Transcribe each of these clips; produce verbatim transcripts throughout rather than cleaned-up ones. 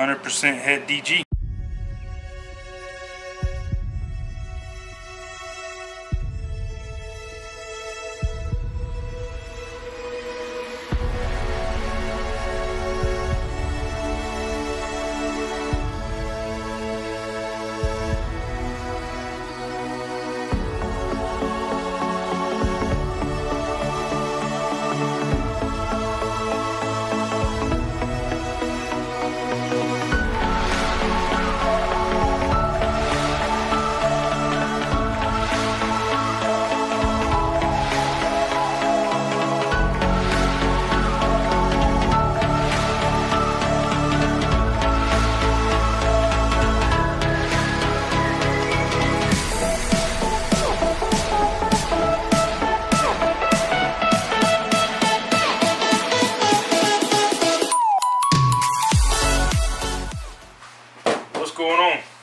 one hundred percent head D G.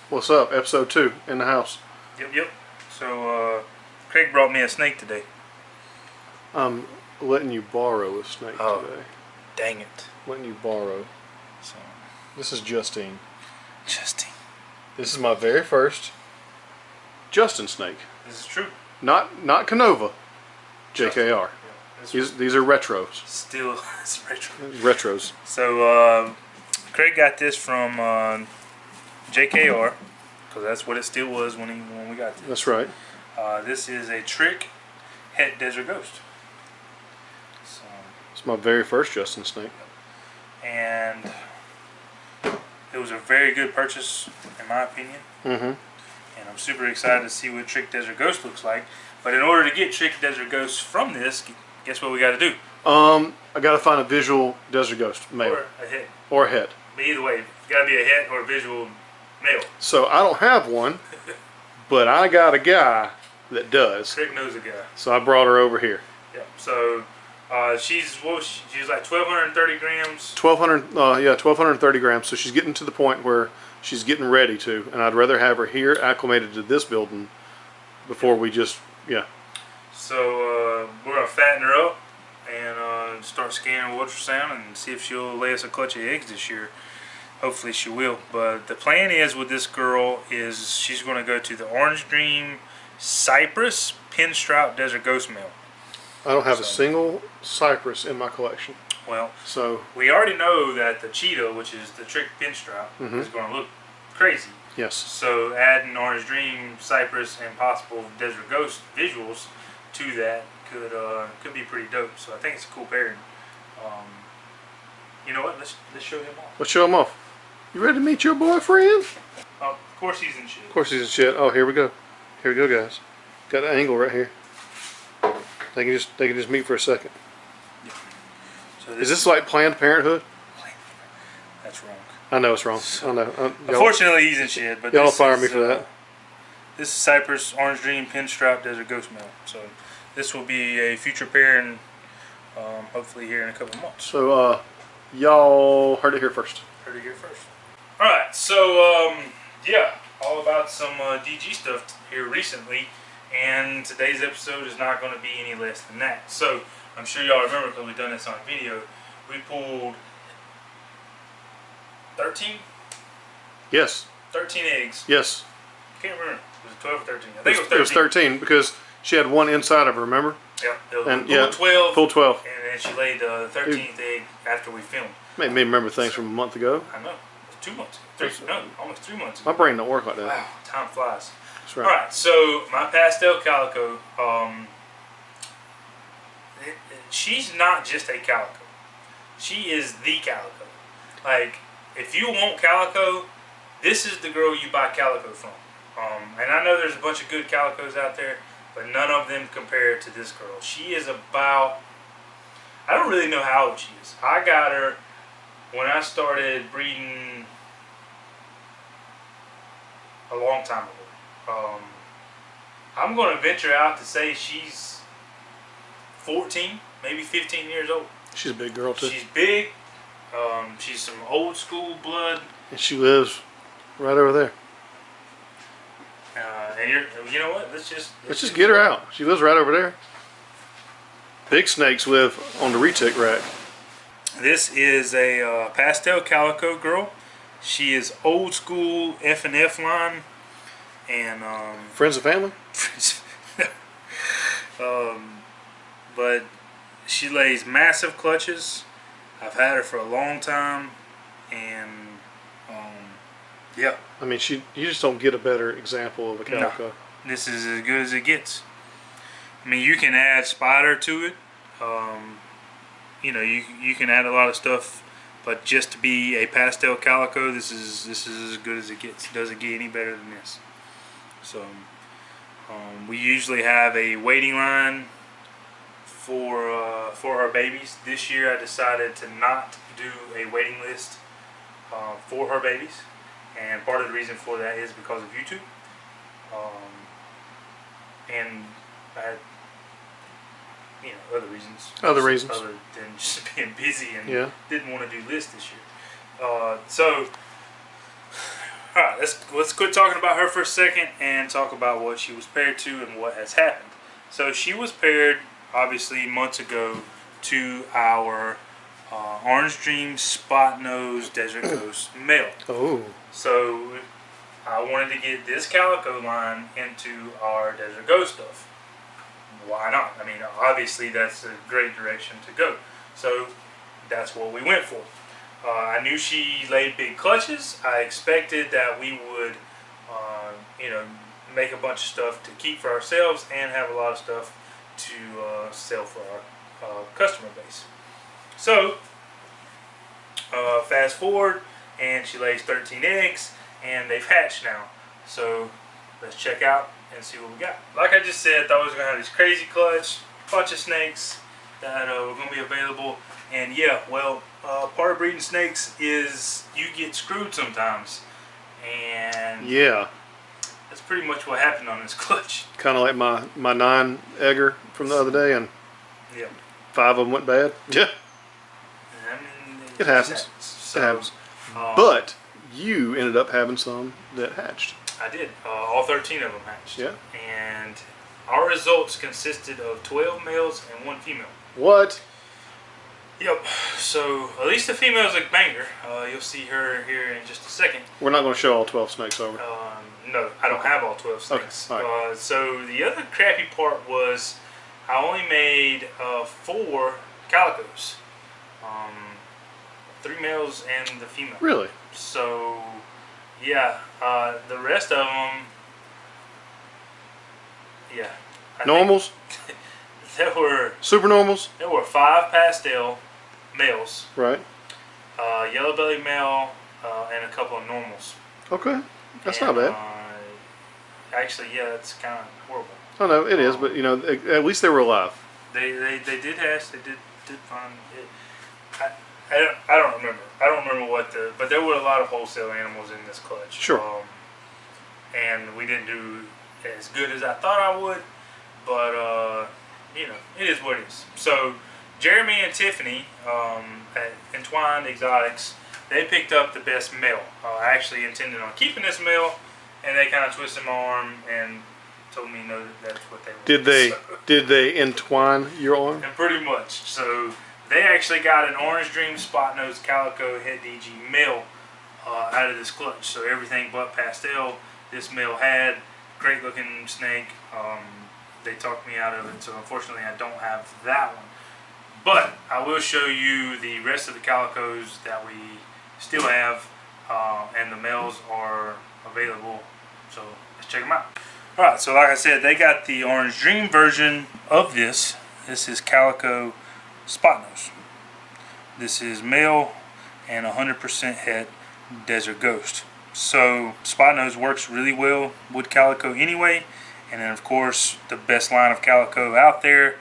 What's up? Episode two in the house. Yep, yep. So, uh, Craig brought me a snake today. I'm letting you borrow a snake oh, today. Dang it. Letting you borrow. So, this is Justine. Justine. This is my very first Justin snake. This is true. Not not Canova. J K R. Yeah, these, these are retros. Still, it's retro. Retros. So, uh, Craig got this from... Uh, J K R, because that's what it still was when, he, when we got this. That's right. Uh, this is a Trick Het Desert Ghost. So, it's my very first Justin snake. And it was a very good purchase, in my opinion. Mm-hmm. And I'm super excited to see what Trick Desert Ghost looks like. But in order to get Trick Desert Ghost from this, guess what we got to do? Um, I got to find a visual Desert Ghost, maybe. Or a head. Or a head. But either way, it's got to be a head or a visual... Male. So I don't have one, but I got a guy that does. Craig knows a guy. So I brought her over here. Yeah. So uh, she's well, she's like twelve hundred thirty grams. twelve hundred, uh, yeah, twelve hundred thirty grams. So she's getting to the point where she's getting ready to, and I'd rather have her here acclimated to this building before yeah. we just, yeah. So uh, we're gonna fatten her up and uh, start scanning ultrasound and see if she'll lay us a clutch of eggs this year. Hopefully she will, but the plan is with this girl is she's going to go to the Orange Dream Cypress Pinstripe Desert Ghost Male. I don't have so, a single Cypress in my collection. Well, so we already know that the Cheetah, which is the Trick Pinstripe, mm-hmm. is going to look crazy. Yes. So add an Orange Dream Cypress and possible Desert Ghost visuals to that could uh, could be pretty dope. So I think it's a cool pairing. Um, you know what? Let's let's show him off. Let's show him off. You ready to meet your boyfriend? Uh, of course he's in shit. Of course he's in shit. Oh, here we go. Here we go, guys. Got an angle right here. They can just they can just meet for a second. Yeah. So this is this like Planned Parenthood? That's wrong. I know it's wrong. So, I know. I'm, unfortunately, he's in shit. But y'all don't fire is, me for uh, that. This is Cypress Orange Dream Pinstripe Desert Ghost Male. So this will be a future pair, and um, hopefully here in a couple months. So uh, y'all heard it here first. Heard it here first. Alright, so um, yeah, all about some uh, D G stuff here recently, and today's episode is not going to be any less than that. So, I'm sure y'all remember because we've done this on video, we pulled thirteen? Yes. thirteen eggs. Yes. I can't remember. Was it twelve or thirteen? I think it was, it was thirteen. It was thirteen because she had one inside of her, remember? Yeah, it was and, full yeah, twelve. Full twelve. And then she laid the thirteenth egg after we filmed. Made me remember things from a month ago. I know. Two months, three, no, almost three months ago. My brain don't work like that. Wow, time flies. That's right. All right, so my pastel calico, um, it, it, she's not just a calico. She is the calico. Like, if you want calico, this is the girl you buy calico from. Um, and I know there's a bunch of good calicos out there, but none of them compare to this girl. She is about, I don't really know how old she is. I got her when I started breeding a long time ago. Um, I'm going to venture out to say she's fourteen, maybe fifteen years old. She's a big girl too. She's big. Um, she's some old school blood. And she lives right over there. Uh, and you're, you know what? Let's just let's, let's just get her out. She lives right over there. Big snakes live on the retic rack. This is a uh, pastel calico girl. She is old school F and F line, and um, friends and family. um, but she lays massive clutches. I've had her for a long time, and um, yeah. I mean, she you just don't get a better example of a calico. No, this is as good as it gets. I mean, you can add spider to it. Um, you know, you you can add a lot of stuff, but just to be a pastel calico, this is this is as good as it gets. It doesn't get any better than this. So um, we usually have a waiting line for uh, for our babies. This year, I decided to not do a waiting list uh, for her babies, and part of the reason for that is because of YouTube. Um, and I. You know, other reasons. Other reasons. Other than just being busy and yeah. didn't want to do lists this year. Uh, so, all right, let's let's quit talking about her for a second and talk about what she was paired to and what has happened. So she was paired, obviously, months ago to our uh, Orange Dream Spot Nose Desert Coast male. Oh. So I wanted to get this calico line into our Desert Ghost stuff. Why not? I mean, obviously that's a great direction to go. So that's what we went for. Uh, I knew she laid big clutches. I expected that we would, uh, you know, make a bunch of stuff to keep for ourselves and have a lot of stuff to uh, sell for our uh, customer base. So uh, fast forward, and she lays thirteen eggs, and they've hatched now. So let's check out and see what we got. Like I just said, I thought we was going to have this crazy clutch, bunch of snakes that uh, were going to be available. And yeah, well, uh, part of breeding snakes is you get screwed sometimes. And yeah, that's pretty much what happened on this clutch. Kind of like my, my nine egger from the other day, and yeah, five of them went bad. Yeah. I mean, it, it happens. happens. So, it happens. Um, but you ended up having some that hatched. I did. Uh, all thirteen of them hatched. Yeah. And our results consisted of twelve males and one female. What? Yep. So at least the female's a banger. Uh, you'll see her here in just a second. We're not going to show all twelve snakes, are we? Um, no, I don't okay. have all twelve snakes. Okay. All right. uh, so the other crappy part was I only made uh, four calicos. Um, three males and the female. Really? So... yeah, uh, the rest of them, yeah. I normals? There were... super normals? There were five pastel males. Right. Uh, yellow belly male, uh, and a couple of normals. Okay, that's and, not bad. Uh, actually, yeah, it's kind of horrible. Oh, no, it um, is, but, you know, at least they were alive. They they, they did hatch, they did, did find it. I, I don't, I don't remember. I don't remember what the... but there were a lot of wholesale animals in this clutch. Sure. Um, and we didn't do as good as I thought I would. But, uh, you know, it is what it is. So, Jeremy and Tiffany um, at Entwined Exotics, they picked up the best male. Uh, I actually intended on keeping this male, and they kind of twisted my arm and told me no, that's what they wanted. Did they, so, did they entwine your arm? And pretty much. So... they actually got an Orange Dream Spot Nose Calico Head D G male uh, out of this clutch. So everything but pastel, this male had. Great looking snake. Um, they talked me out of it, so unfortunately I don't have that one. But I will show you the rest of the calicos that we still have, uh, and the males are available. So let's check them out. Alright, so like I said, they got the Orange Dream version of this. This is Calico Spot Nose. This is male and one hundred percent head Desert Ghost. So Spot Nose works really well with calico anyway, and then of course the best line of calico out there.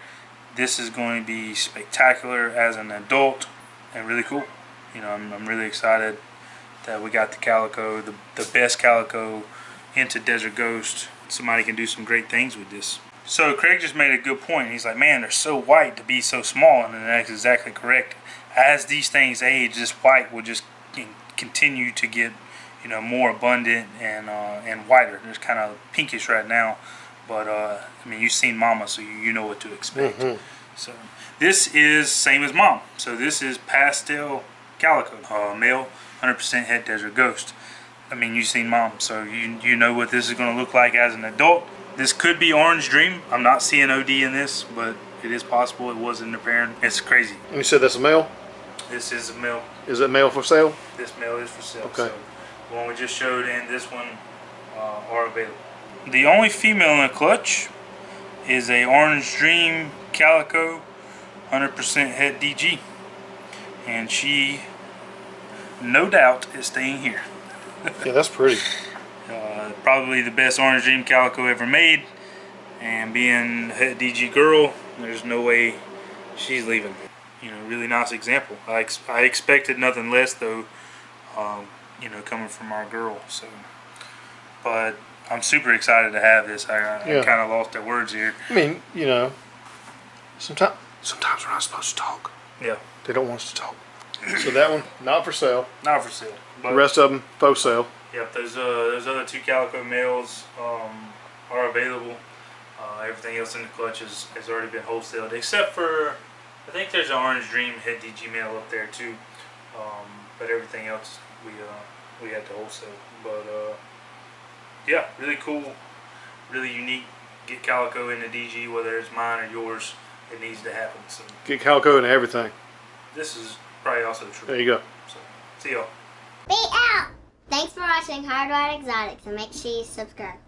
This is going to be spectacular as an adult and really cool. You know, I'm, I'm really excited that we got the calico, the, the best calico into Desert Ghost. Somebody can do some great things with this. So Craig just made a good point. He's like, man, they're so white to be so small, and that's exactly correct. As these things age, this white will just continue to get, you know, more abundant and uh, and whiter. It's kind of pinkish right now, but uh, I mean, you've seen Mama, so you, you know what to expect. Mm-hmm. So this is same as Mom. So this is pastel calico, uh, male, one hundred percent head desert ghost. I mean, you've seen mom, so you, you know what this is going to look like as an adult. This could be Orange Dream. I'm not seeing O D in this, but it is possible. It was in the parent. It's crazy. And you said that's a male? This is a male. Is it male for sale? This male is for sale. Okay. So the one we just showed and this one uh, are available. The only female in the clutch is a Orange Dream Calico one hundred percent head D G. And she, no doubt, is staying here. Yeah, that's pretty. Uh, probably the best Orange Dream Calico ever made, and being head D G girl, there's no way she's leaving. You know, really nice example. I, ex I expected nothing less though, um, you know, coming from our girl. So, but I'm super excited to have this. I, I, yeah. I kind of lost the words here. I mean, you know, sometimes sometimes we're not supposed to talk. Yeah, they don't want us to talk. So that one, not for sale. Not for sale. But the rest of them, for sale. Yep, those, uh, those other two Calico males um, are available. Uh, everything else in the clutch is, has already been wholesaled, except for, I think there's an Orange Dream head D G male up there too. Um, but everything else we uh, we had to wholesale. But uh, yeah, really cool, really unique. Get Calico in the D G, whether it's mine or yours, it needs to happen. So get Calico into everything. This is probably also true. There you go. So, see y'all. Be out. Thanks for watching Hard Wired Exotics, and make sure you subscribe.